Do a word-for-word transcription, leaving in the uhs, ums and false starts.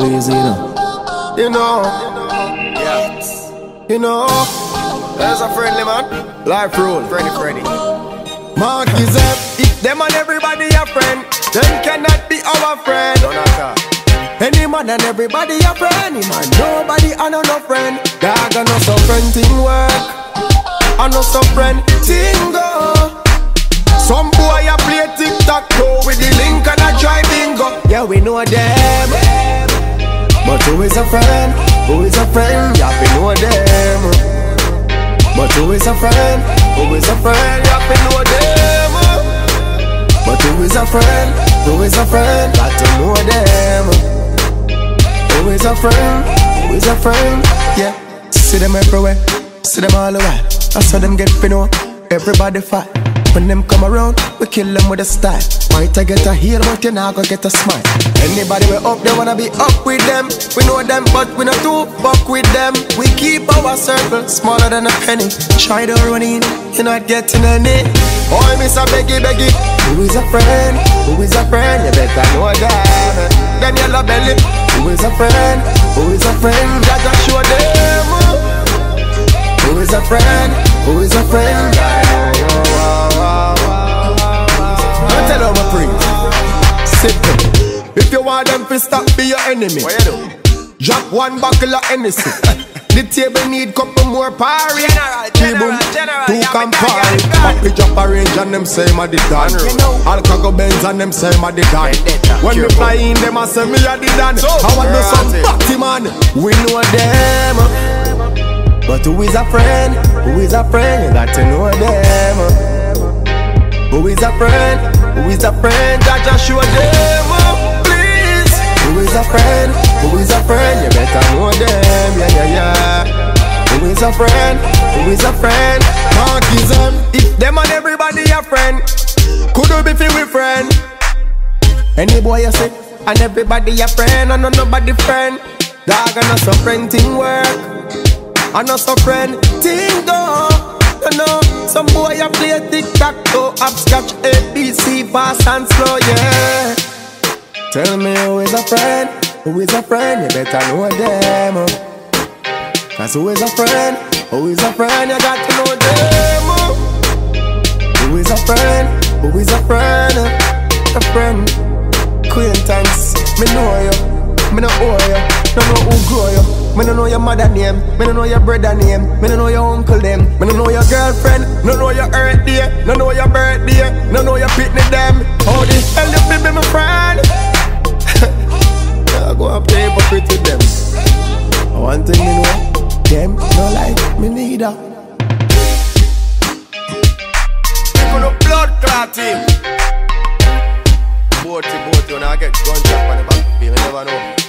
crazy, you know. You know, yeah. You know, there's a friendly man. Life rule, Freddy Freddy. Mark is up, them and everybody a friend. Them cannot be our friend. Any man and everybody a friend. Any man, nobody and no friend. Dog and no so friend thing work. And no so friend thing go. Some boy a play tic-tac-toe with the link and a try bingo. Yeah, we know them, but who is a friend? Who is a friend? Yeah, we know them, but who is a friend? Who is a friend? Yeah, we know them, but who is a friend? Who is a friend? Got to know them. Who is a friend? Who is a friend? Yeah, see them everywhere, see them all over. I saw them get pin on, everybody fight. When them come around, we kill them with a style. Might I get a heel, but you not gonna get a smile. Anybody we up, they wanna be up with them. We know them, but we not too fuck with them. We keep our circle smaller than a penny. Try to run in, you're not getting any. Oh, miss a beggy beggy. Who is a friend? Who is a friend? You better know them. Them yellow belly. Who is a friend? Who is a friend? That I show them. Who is a friend? Who is a friend? If you want them to stop, be your enemy. Drop one buckle of anything. The table need couple more party. General, general, two can party. Papi drop a range and them say my the dan. Alcago Benz and them say my the dan. When we fly in, them a say me a the dan. I want to some party man. We know them, but who is a friend? Who is a friend? You got to know them. Who is a friend? Who is a friend? That just show them, oh, please. Who is a friend? Who is a friend? You better know them, yeah, yeah, yeah. Who is a friend? Who is a friend? Mark is them. If them and everybody a friend, could you be free with friend? Any boy you say, and everybody a friend, and nobody friend. Dog and us a friend thing work, and us a friend thing go. You know, some boy a play tic-tac-toe, hopscotch, A B C, fast and slow, yeah. Tell me who is a friend, who is a friend, you better know them. Cause who is a friend, who is a friend, you got to know them. Who is a friend, who is a friend, a friend. Acquaintance, me know you, me no owe you, no know who grow you. Me no know your mother name, me no know your brother name, me no know your uncle name, me no know your girlfriend, no know your earth day, no know your birthday, no know your picnic them. How the hell you be my friend? I go and play hypocrite with them. One thing me know, them no like me neither. Look at the blood clot team. Boaty boaty when I get guns up on the back, you never know.